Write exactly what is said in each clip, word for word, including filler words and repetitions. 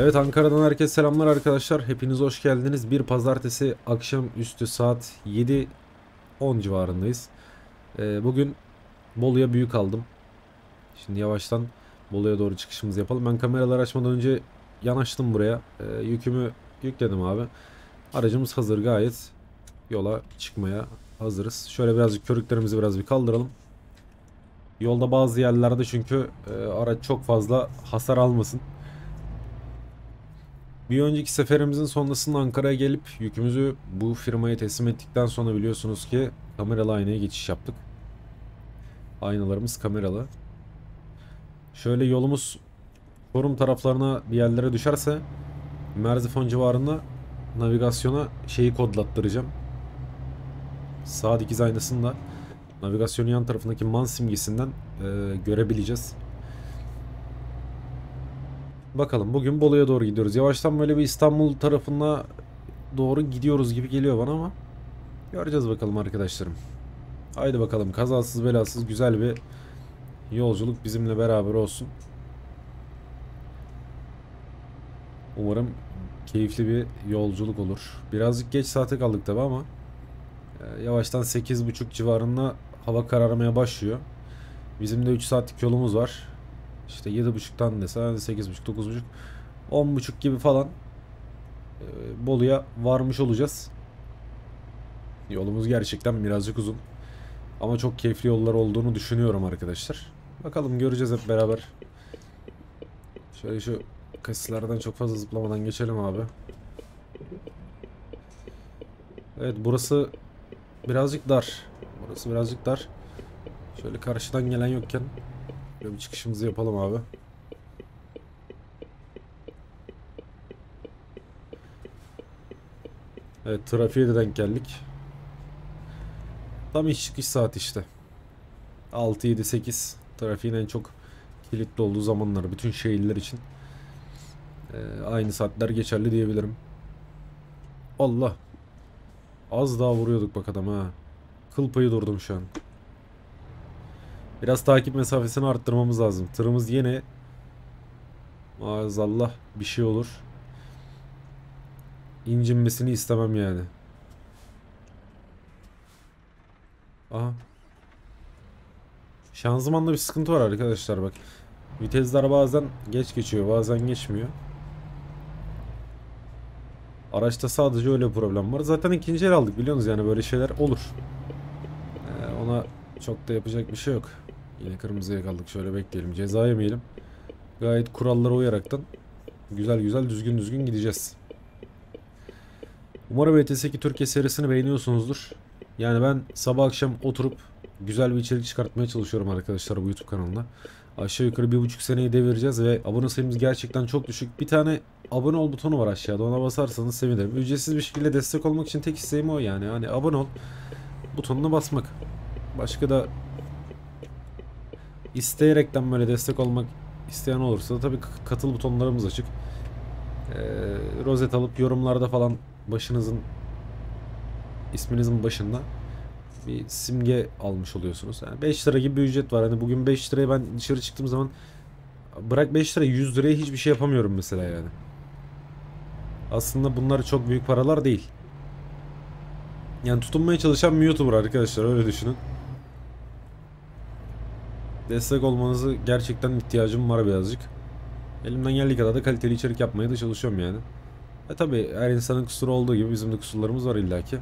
Evet, Ankara'dan herkese selamlar arkadaşlar. Hepiniz hoş geldiniz. Bir pazartesi akşamüstü saat yedi on civarındayız. Ee, bugün Bolu'ya büyük aldım. Şimdi yavaştan Bolu'ya doğru çıkışımızı yapalım. Ben kameraları açmadan önce yanaştım buraya. Ee, yükümü yükledim abi. Aracımız hazır, gayet yola çıkmaya hazırız. Şöyle birazcık körüklerimizi biraz bir kaldıralım. Yolda bazı yerlerde çünkü e, araç çok fazla hasar almasın. Bir önceki seferimizin sonrasında Ankara'ya gelip yükümüzü bu firmaya teslim ettikten sonra biliyorsunuz ki kameralı aynaya geçiş yaptık. Aynalarımız kameralı. Şöyle yolumuz Çorum taraflarına bir yerlere düşerse Merzifon civarında navigasyona şeyi kodlattıracağım. Sağ dikiz aynasında navigasyonun yan tarafındaki man simgesinden e, görebileceğiz. Bakalım, bugün Bolu'ya doğru gidiyoruz. Yavaştan böyle bir İstanbul tarafına doğru gidiyoruz gibi geliyor bana ama göreceğiz bakalım arkadaşlarım. Haydi bakalım, kazasız belasız güzel bir yolculuk bizimle beraber olsun. Umarım keyifli bir yolculuk olur. Birazcık geç saate kaldık tabi ama yavaştan sekiz buçuk civarında hava kararmaya başlıyor. Bizim de üç saatlik yolumuz var. İşte yedi buçuktan desen sekiz buçuk, dokuz buçuk, on buçuk gibi falan Bolu'ya varmış olacağız. Yolumuz gerçekten birazcık uzun. Ama çok keyifli yollar olduğunu düşünüyorum arkadaşlar. Bakalım, göreceğiz hep beraber. Şöyle şu kasislerden çok fazla zıplamadan geçelim abi. Evet, burası birazcık dar. Burası birazcık dar. Şöyle karşıdan gelen yokken bir çıkışımızı yapalım abi. Evet, trafiğe de denk geldik. Tam iş çıkış saat işte. altı yedi sekiz trafiğin en çok kilitli olduğu zamanlar bütün şehirler için. Ee, aynı saatler geçerli diyebilirim. Allah. Az daha vuruyorduk bak adam ha. Kıl payı durdum şu an. Biraz takip mesafesini arttırmamız lazım. Tırımız yeni. Maazallah bir şey olur. İncinmesini istemem yani. Aha. Şanzımanla bir sıkıntı var arkadaşlar bak. Vitesler bazen geç geçiyor, bazen geçmiyor. Araçta sadece öyle bir problem var. Zaten ikinci el aldık biliyorsunuz, yani böyle şeyler olur. Ee, ona çok da yapacak bir şey yok. Yine kırmızıya kaldık. Şöyle bekleyelim. Ceza yemeyelim. Gayet kurallara uyaraktan güzel güzel düzgün düzgün gideceğiz. Umarım E T S iki Türkiye serisini beğeniyorsunuzdur. Yani ben sabah akşam oturup güzel bir içerik çıkartmaya çalışıyorum arkadaşlar bu YouTube kanalında. Aşağı yukarı bir buçuk seneyi devireceğiz ve abone sayımız gerçekten çok düşük. Bir tane abone ol butonu var aşağıda. Ona basarsanız sevinirim. Ücretsiz bir şekilde destek olmak için tek isteğim o yani. Hani abone ol butonuna basmak. Başka da isteyerekten böyle destek olmak isteyen olursa da tabii katıl butonlarımız açık. Ee, rozet alıp yorumlarda falan başınızın, isminizin başında bir simge almış oluyorsunuz. Yani beş lira gibi bir ücret var. Hani bugün beş liraya ben dışarı çıktığım zaman bırak beş lira, yüz liraya hiçbir şey yapamıyorum mesela yani. Aslında bunlar çok büyük paralar değil. Yani tutunmaya çalışan bir YouTuber arkadaşlar, öyle düşünün. Destek olmanızı gerçekten ihtiyacım var birazcık. Elimden geldiği kadar da kaliteli içerik yapmaya da çalışıyorum yani. E tabi her insanın kusuru olduğu gibi bizim de kusurlarımız var illaki.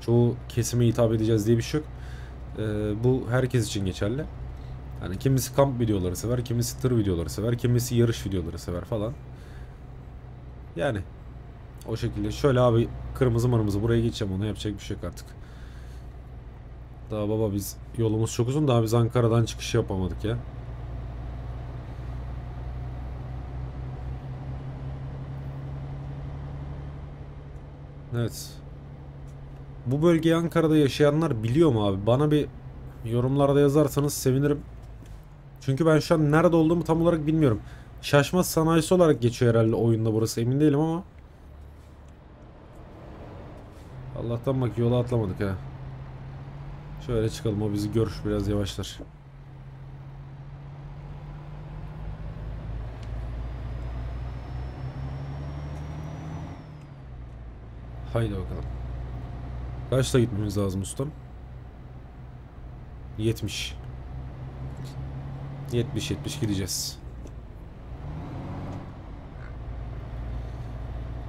Çoğu kesime hitap edeceğiz diye bir şey yok. E, bu herkes için geçerli. Yani kimisi kamp videoları sever, kimisi tır videoları sever, kimisi yarış videoları sever falan. Yani o şekilde. Şöyle abi, kırmızı marımızı buraya geçeceğim, ona yapacak bir şey yok artık. Daha baba biz yolumuz çok uzun, daha biz Ankara'dan çıkış yapamadık ya. Evet. Bu bölgeyi Ankara'da yaşayanlar biliyor mu abi? Bana bir yorumlarda yazarsanız sevinirim. Çünkü ben şu an nerede olduğumu tam olarak bilmiyorum. Şaşmaz sanayisi olarak geçiyor herhalde oyunda burası, emin değilim ama. Allah'tan bak yola atlamadık ha. Şöyle çıkalım, o bizi görür, biraz yavaşlar. Haydi bakalım. Kaçta gitmemiz lazım ustam? yetmiş. yetmiş yetmiş gideceğiz.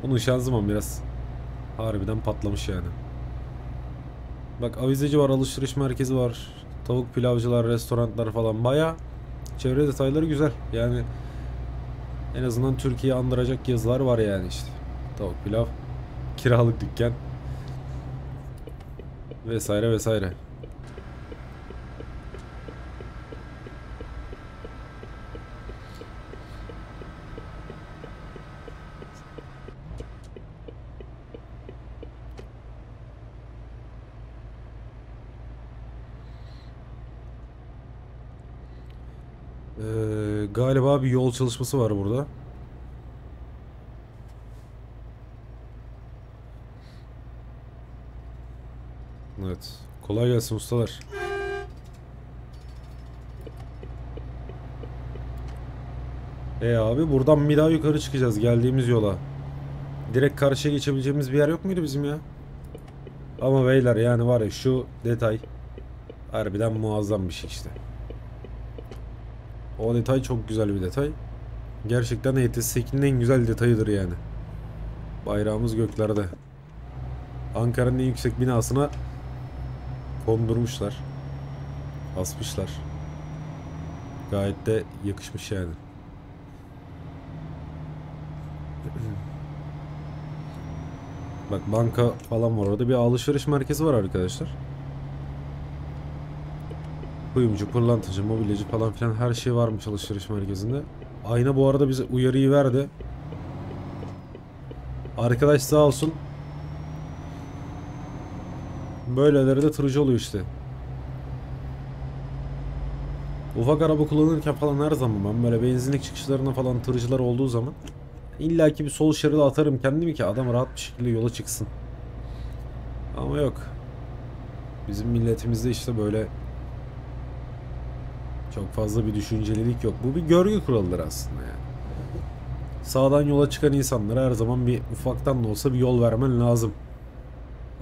Onun şanzıman biraz harbiden patlamış yani. Bak avizeci var, alışveriş merkezi var, tavuk pilavcılar, restoranlar falan, bayağı çevre detayları güzel. Yani en azından Türkiye'yi andıracak yazılar var yani işte. Tavuk pilav, kiralık dükkan vesaire vesaire. Ee, galiba bir yol çalışması var burada. Evet. Kolay gelsin ustalar. E abi buradan bir daha yukarı çıkacağız geldiğimiz yola. Direkt karşıya geçebileceğimiz bir yer yok muydu bizim ya? Ama beyler yani var ya, şu detay harbiden muazzam bir şey işte. O detay çok güzel bir detay. Gerçekten E T S ikinin en güzel detayıdır yani. Bayrağımız göklerde. Ankara'nın en yüksek binasına kondurmuşlar. Asmışlar. Gayet de yakışmış yani. Bak banka falan var orada. Bir alışveriş merkezi var arkadaşlar. Kuyumcu, pırlantacı, mobilyacı falan filan her şey varmış alışveriş merkezinde. Ayna bu arada bize uyarıyı verdi. Arkadaş sağ olsun. Böyleleri de tırcı oluyor işte. Ufak araba kullanırken falan her zaman ben böyle benzinlik çıkışlarına falan tırcılar olduğu zaman illaki bir sol şeride atarım kendimi ki adam rahat bir şekilde yola çıksın. Ama yok. Bizim milletimizde işte böyle çok fazla bir düşüncelilik yok. Bu bir görgü kuralları aslında yani. Sağdan yola çıkan insanlara her zaman bir ufaktan da olsa bir yol vermen lazım.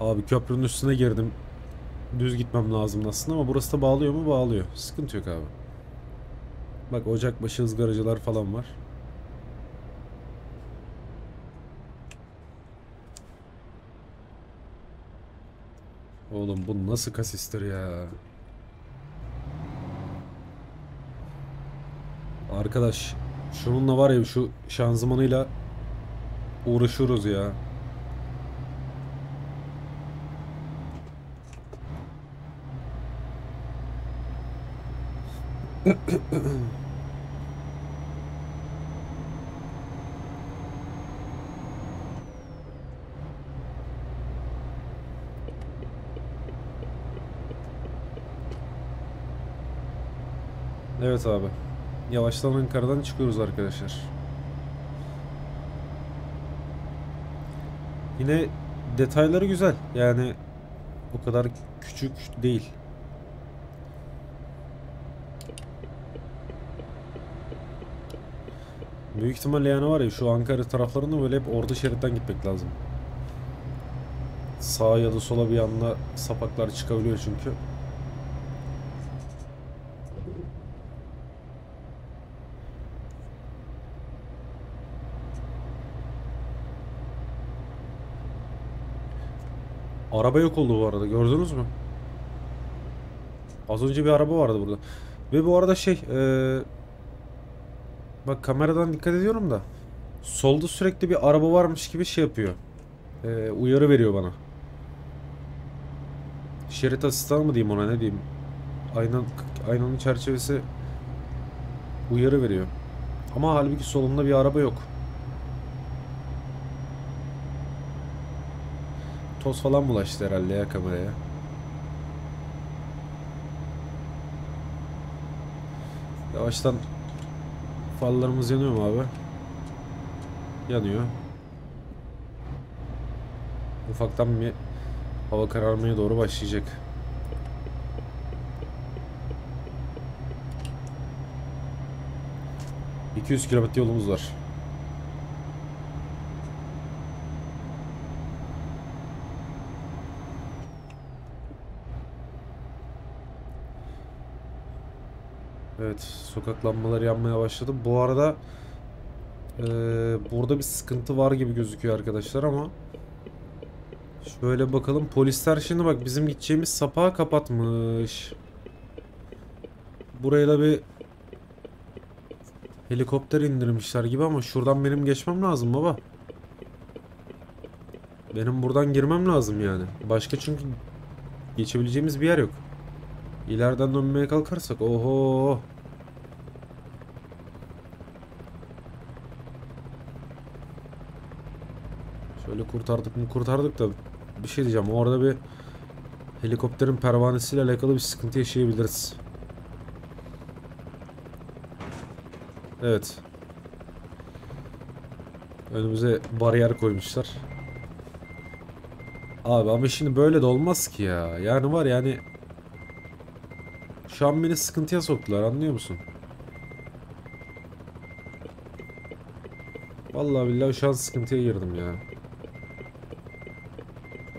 Abi köprünün üstüne girdim. Düz gitmem lazım aslında ama burası da bağlıyor mu? Bağlıyor. Sıkıntı yok abi. Bak ocakbaşı ızgaracılar falan var. Oğlum bu nasıl kasistir ya? Arkadaş şununla var ya, şu şanzımanıyla uğraşıyoruz ya. Evet abi. Yavaştan Ankara'dan çıkıyoruz arkadaşlar. Yine detayları güzel. Yani o kadar küçük değil. Büyük ihtimalle yani var ya, şu Ankara taraflarında böyle hep orta şeritten gitmek lazım. Sağa ya da sola bir yanına sapaklar çıkabiliyor çünkü. Araba yok oldu bu arada, gördünüz mü? Az önce bir araba vardı burada. Ve bu arada şey ee... bak kameradan dikkat ediyorum da solda sürekli bir araba varmış gibi şey yapıyor, ee, uyarı veriyor bana. Şerit asistan mı diyeyim ona, ne diyeyim? Aynen, aynanın çerçevesi uyarı veriyor. Ama halbuki solunda bir araba yok. Toz falan bulaştı herhalde ya kameraya. Yavaştan farlarımız yanıyor mu abi? Yanıyor. Ufaktan bir hava kararmaya doğru başlayacak. iki yüz kilometre yolumuz var. Evet, sokak lambaları yanmaya başladı. Bu arada e, burada bir sıkıntı var gibi gözüküyor arkadaşlar ama şöyle bakalım. Polisler şimdi bak bizim gideceğimiz sapağı kapatmış. Buraya da bir helikopter indirmişler gibi ama şuradan benim geçmem lazım baba. Benim buradan girmem lazım yani. Başka çünkü geçebileceğimiz bir yer yok. İleriden dönmeye kalkarsak oho. Şöyle kurtardık mı kurtardık da bir şey diyeceğim. Orada bir helikopterin pervanesiyle alakalı bir sıkıntı yaşayabiliriz. Evet. Önümüze bariyer koymuşlar. Abi ama şimdi böyle de olmaz ki ya. Yani var yani. Şu an beni sıkıntıya soktular, anlıyor musun? Vallahi billahi şu an sıkıntıya girdim ya.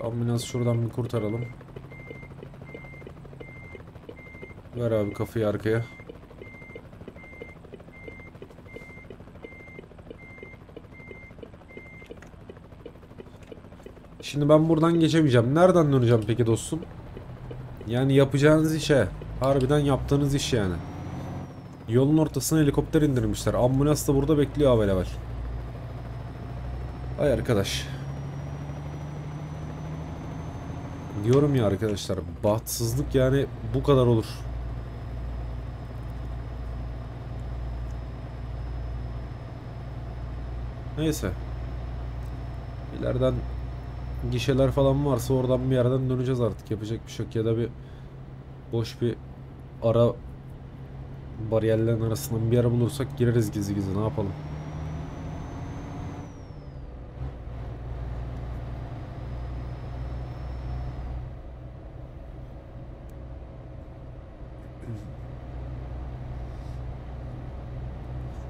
Ambulans şuradan bir kurtaralım. Ver abi kafayı arkaya. Şimdi ben buradan geçemeyeceğim. Nereden döneceğim peki dostum? Yani yapacağınız işe, harbiden yaptığınız iş yani. Yolun ortasına helikopter indirmişler. Ambulans da burada bekliyor avel avel. Ay arkadaş. Diyorum ya arkadaşlar, bahtsızlık yani bu kadar olur. Neyse. İleriden gişeler falan varsa oradan bir yerden döneceğiz artık. Yapacak bir şey yok. Ya da bir boş bir ara, bariyerlerin arasından bir yer bulursak gireriz gizli gizli, ne yapalım.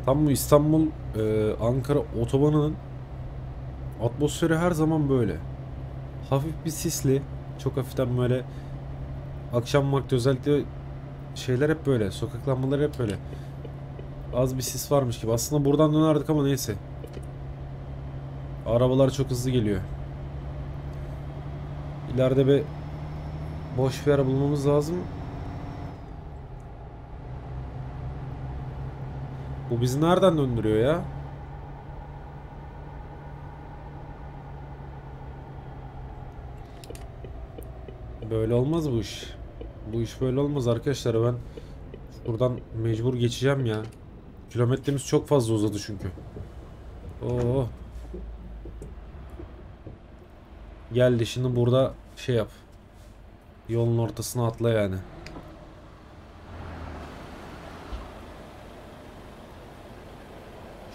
Tam bu İstanbul e, Ankara otobanının atmosferi her zaman böyle. Hafif bir sisli, çok hafiften böyle akşam vakti özellikle şeyler hep böyle, sokak lambaları hep böyle. Az bir sis varmış gibi. Aslında buradan dönerdik ama neyse. Arabalar çok hızlı geliyor. İleride bir boş bir yer bulmamız lazım. Bu bizi nereden döndürüyor ya? Böyle olmaz bu iş. Bu iş böyle olmaz arkadaşlar. Ben buradan mecbur geçeceğim ya. Kilometremiz çok fazla uzadı çünkü. Oo. Geldi şimdi burada şey yap. Yolun ortasına atla yani.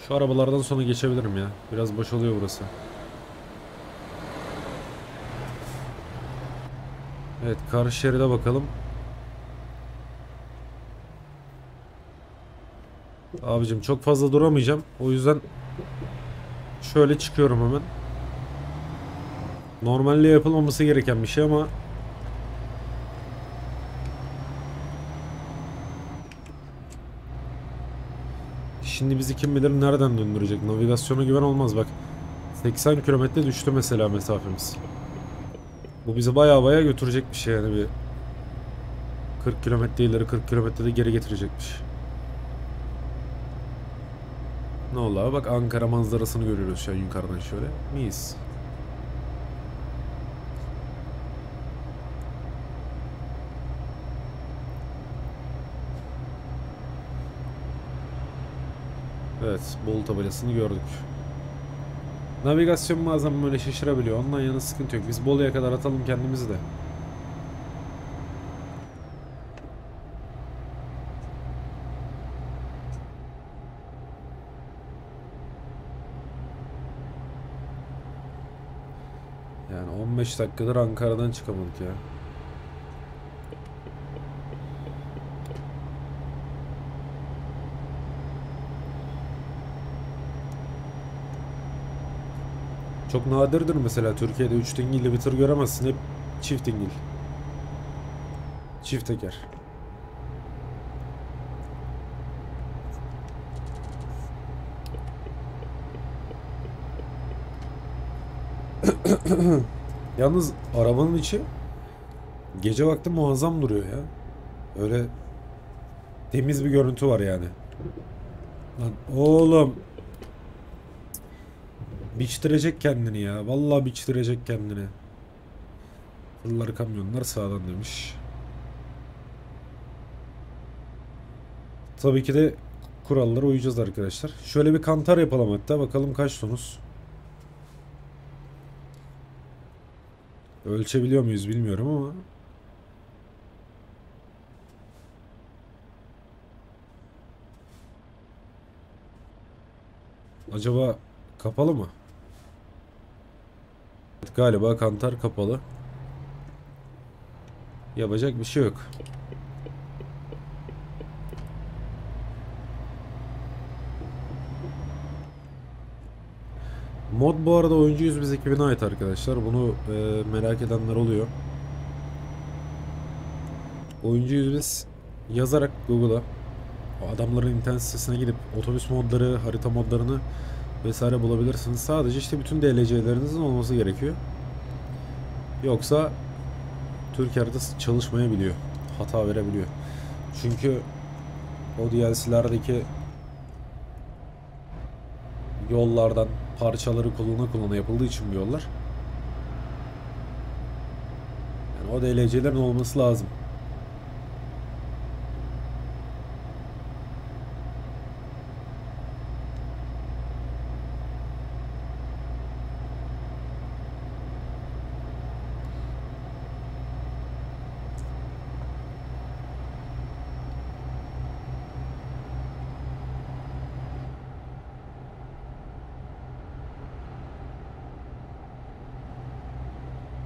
Şu arabalardan sonra geçebilirim ya. Biraz boş oluyor burası. Evet, karşı şeride bakalım. Abicim çok fazla duramayacağım. O yüzden şöyle çıkıyorum hemen. Normalde yapılmaması gereken bir şey ama şimdi bizi kim bilir nereden döndürecek. Navigasyona güven olmaz bak. seksen kilometre düştü mesela mesafemiz. Bu bizi baya baya götürecek bir şey yani, bir kırk kilometre ileri kırk kilometre de geri getirecekmiş. Ne oldu abi, bak Ankara manzarasını görüyoruz şu an yukarıdan şöyle. Mis. Evet, Bolu tabelasını gördük. Navigasyon bazen böyle şaşırabiliyor. Ondan yana sıkıntı yok. Biz Bolu'ya kadar atalım kendimizi de. Yani on beş dakikadır Ankara'dan çıkamadık ya. Çok nadirdir mesela Türkiye'de üç dingilli bir tır göremezsin, hep çift dingil. Çift teker. Yalnız arabanın içi gece vakti muazzam duruyor ya. Öyle temiz bir görüntü var yani. Lan oğlum. Biçtirecek kendini ya. Vallahi biçtirecek kendini. Fırlar kamyonlar sağdan demiş. Tabii ki de kurallara uyacağız arkadaşlar. Şöyle bir kantar yapalım hatta. Bakalım kaç tonuz. Ölçebiliyor muyuz bilmiyorum ama. Acaba kapalı mı? Evet, galiba kantar kapalı. Yapacak bir şey yok. Mod bu arada oyuncu yüz biz ekibine ait arkadaşlar. Bunu e, merak edenler oluyor. Oyuncu yüz biz yazarak Google'a adamların internet sitesine gidip otobüs modları, harita modlarını vesaire bulabilirsiniz. Sadece işte bütün D L C'lerinizin olması gerekiyor. Yoksa Türk haritası çalışmayabiliyor. Hata verebiliyor. Çünkü o D L C'lerdeki yollardan parçaları kullanı kullanı yapıldığı için bu yollar. Yani o D L C'lerin olması lazım.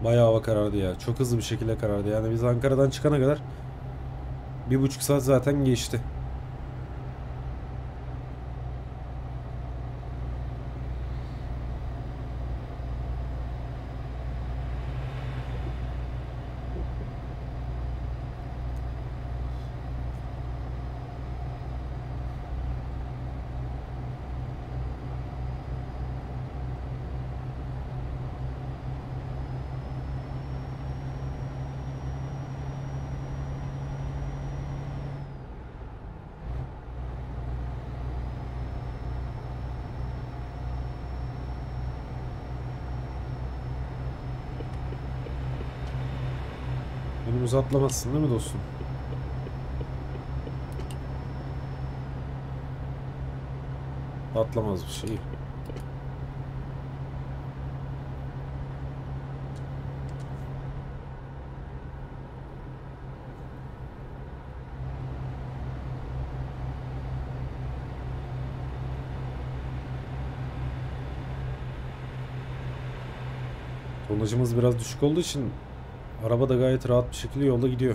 Bayağı hava karardı ya. Çok hızlı bir şekilde karardı. Yani biz Ankara'dan çıkana kadar bir buçuk saat zaten geçti. Önümüzü atlamazsın değil mi dostum? Atlamaz bir şey. Tonajımız biraz düşük olduğu için araba da gayet rahat bir şekilde yolda gidiyor.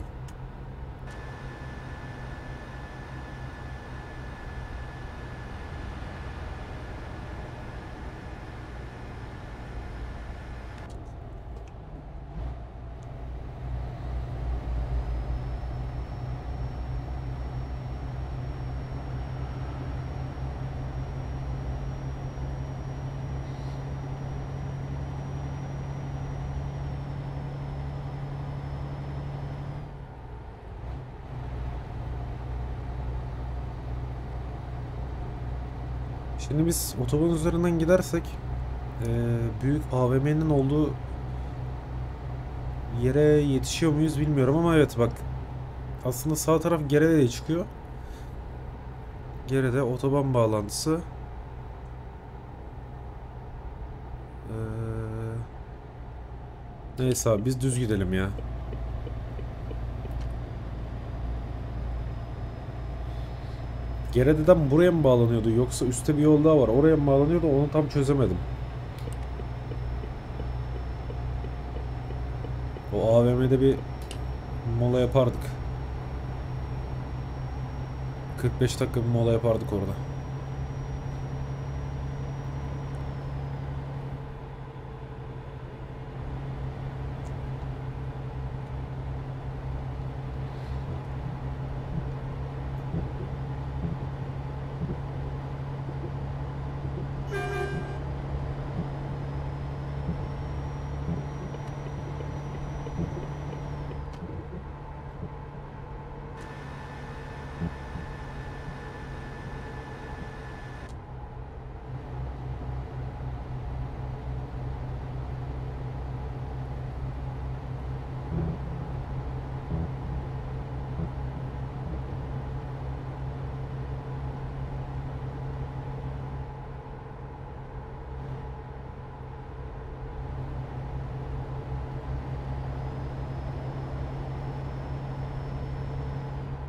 Şimdi biz otoban üzerinden gidersek e, büyük A V M'nin olduğu yere yetişiyor muyuz bilmiyorum ama evet bak aslında sağ taraf Gerede'ye çıkıyor. Gerede otoban bağlantısı. E, neyse abi biz düz gidelim ya. Gerede'den buraya mı bağlanıyordu yoksa üstte bir yol daha var oraya mı bağlanıyordu onu tam çözemedim. O A V M'de bir mola yapardık. kırk beş dakika bir mola yapardık orada.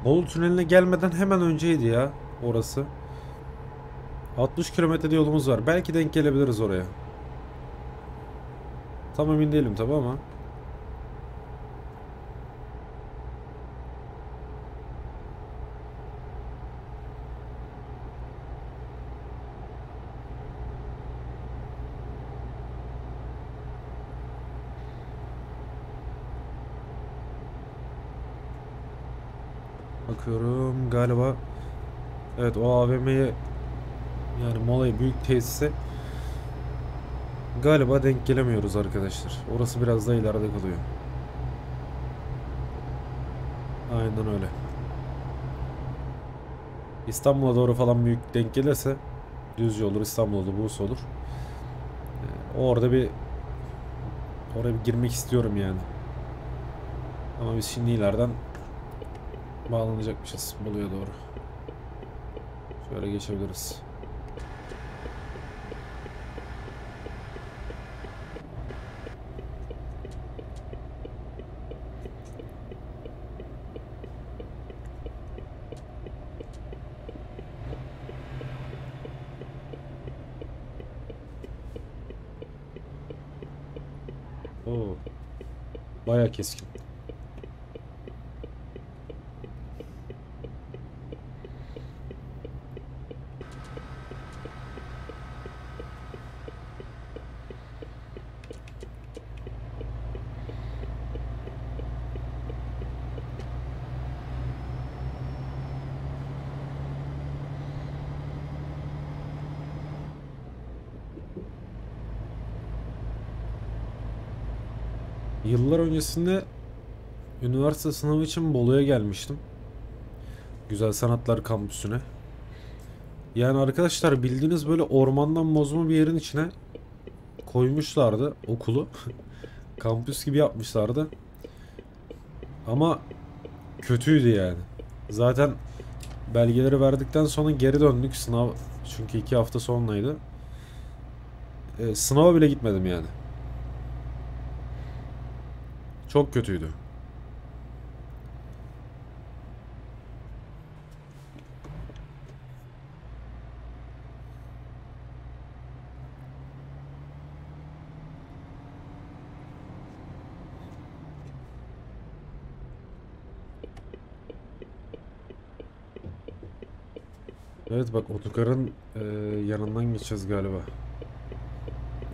Bolu tüneline gelmeden hemen önceydi ya orası. altmış kilometrede yolumuz var. Belki denk gelebiliriz oraya. Tam emin değilim tabi ama. Bakıyorum galiba. Evet, o A V M'ye, yani molayı, büyük tesise galiba denk gelemiyoruz arkadaşlar. Orası biraz daha ileride kalıyor. Aynen öyle. İstanbul'a doğru falan büyük denk gelirse Düzce olur, İstanbul olur, Bursa olur. Orada bir oraya bir girmek istiyorum yani. Ama biz şimdi ileriden bağlanacakmışız Bolu'ya doğru. Şöyle geçebiliriz. Oo. Bayağı keskin. Yıllar öncesinde üniversite sınavı için Bolu'ya gelmiştim. Güzel Sanatlar Kampüsü'ne. Yani arkadaşlar bildiğiniz böyle ormandan bozma bir yerin içine koymuşlardı okulu. Kampüs gibi yapmışlardı. Ama kötüydü yani. Zaten belgeleri verdikten sonra geri döndük sınav. Çünkü iki hafta sonraydı. E, sınava bile gitmedim yani. Çok kötüydü. Evet bak, otogarın e, yanından geçeceğiz galiba.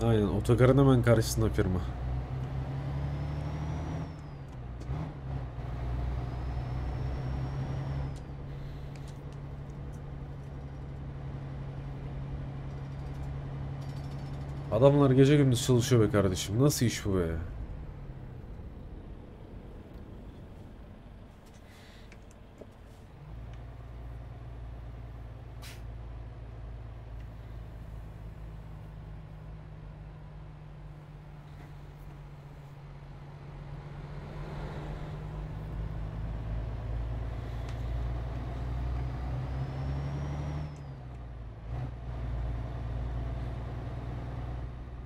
Aynen, otogarın hemen karşısında firma. Adamlar gece gündüz çalışıyor be kardeşim. Nasıl iş bu be?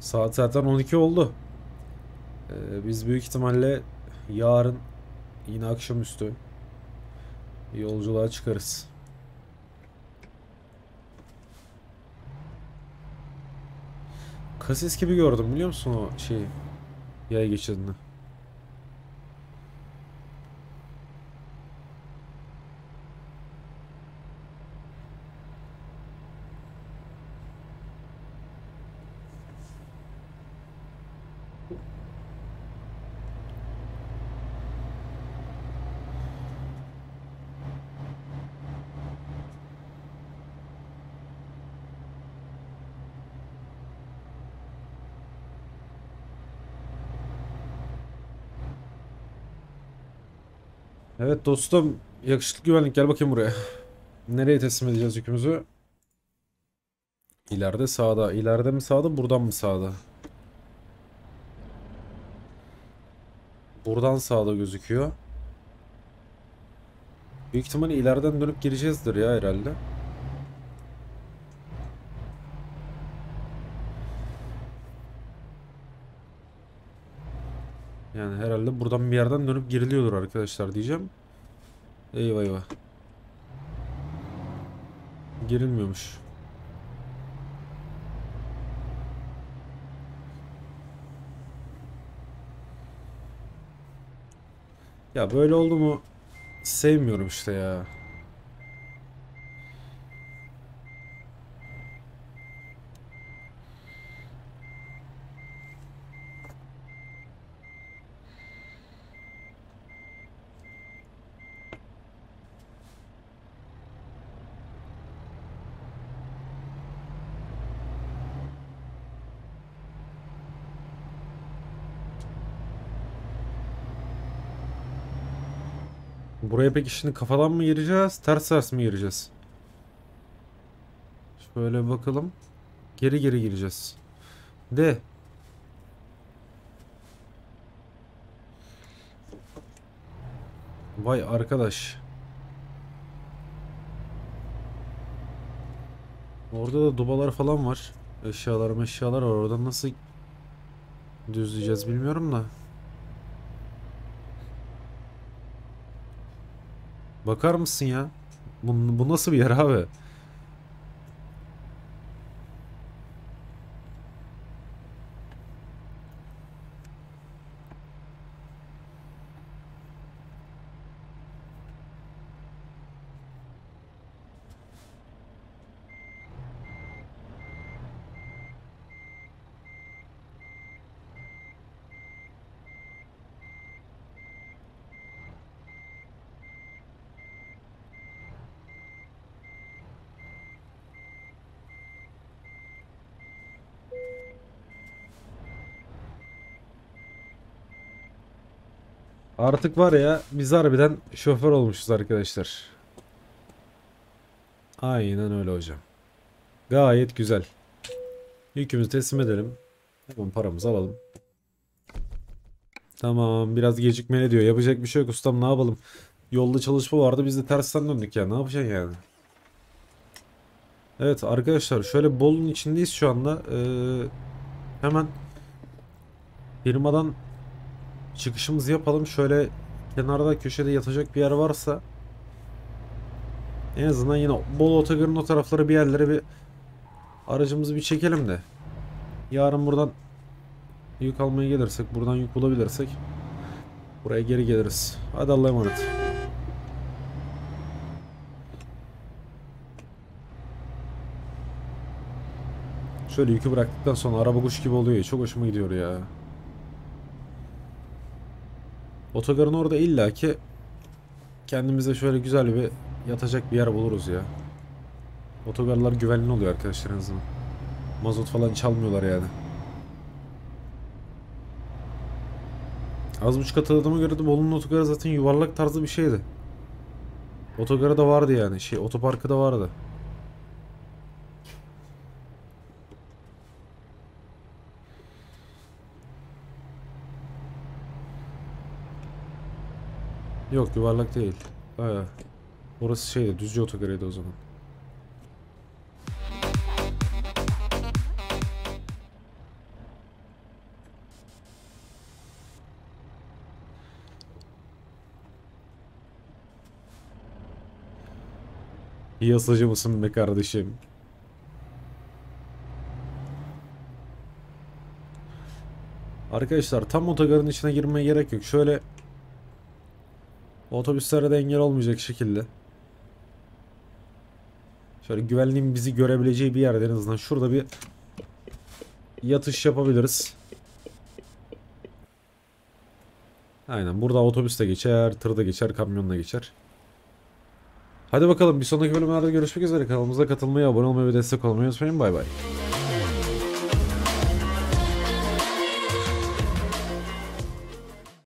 Saat zaten on iki oldu. Ee, biz büyük ihtimalle yarın yine akşamüstü yolculuğa çıkarız. Kasis gibi gördüm biliyor musun o şeyi, yaya geçidini. Evet dostum, yakışıklı güvenlik, gel bakayım buraya. Nereye teslim edeceğiz yükümüzü? İleride sağda. İleride mi sağda, buradan mı sağda? Buradan sağda gözüküyor. Büyük ihtimalle ileriden dönüp gireceğizdir ya herhalde. Yani herhalde buradan bir yerden dönüp giriliyordur arkadaşlar diyeceğim. Eyvah eyvah. Girilmiyormuş. Ya böyle oldu mu sevmiyorum işte ya. Buraya peki şimdi kafadan mı gireceğiz, ters ters mi gireceğiz? Şöyle bakalım. Geri geri gireceğiz. De. Vay arkadaş. Orada da dubalar falan var. Eşyalar meşyalar var. Oradan nasıl düzleyeceğiz bilmiyorum da. Bakar mısın ya? Bu, bu nasıl bir yer abi? Artık var ya biz harbiden şoför olmuşuz arkadaşlar. Aynen öyle hocam. Gayet güzel. Yükümüzü teslim edelim. Tamam, paramızı alalım. Tamam, biraz gecikmeli diyor. Yapacak bir şey yok ustam, ne yapalım. Yolda çalışma vardı, biz de tersten döndük ya, ne yapacaksın yani. Evet arkadaşlar, şöyle Bolu'nun içindeyiz şu anda. Ee, hemen firmadan çıkışımızı yapalım. Şöyle kenarda köşede yatacak bir yer varsa en azından yine Bolu otogarının o tarafları bir yerlere bir aracımızı bir çekelim de yarın buradan yük almaya gelirsek, buradan yük bulabilirsek buraya geri geliriz. Hadi Allah'a emanet. Şöyle yükü bıraktıktan sonra araba kuş gibi oluyor. Çok hoşuma gidiyor ya. Otogarın orada illaki kendimize şöyle güzel bir yatacak bir yer buluruz ya. Otogarlar güvenli oluyor arkadaşlar en azından. Mazot falan çalmıyorlar yani. Az buçuk hatırladığıma göre de Bolu'nun otogarı zaten yuvarlak tarzı bir şeydi. Otogarı da vardı yani. Şey, otoparkı da vardı. Yok, yuvarlak değil. Bayağı. Orası şeydi, Düzce otogarıydı o zaman. Piyasacı mısın be kardeşim? Arkadaşlar tam otogarın içine girmeye gerek yok. Şöyle otobüslere de engel olmayacak şekilde şöyle güvenliğin bizi görebileceği bir yerde en azından şurada bir yatış yapabiliriz. Aynen, burada otobüs de geçer, tır da geçer, kamyon da geçer. Hadi bakalım, bir sonraki bölümlerde görüşmek üzere. Kanalımıza katılmayı, abone olmayı ve destek olmayı unutmayın. Bay bay.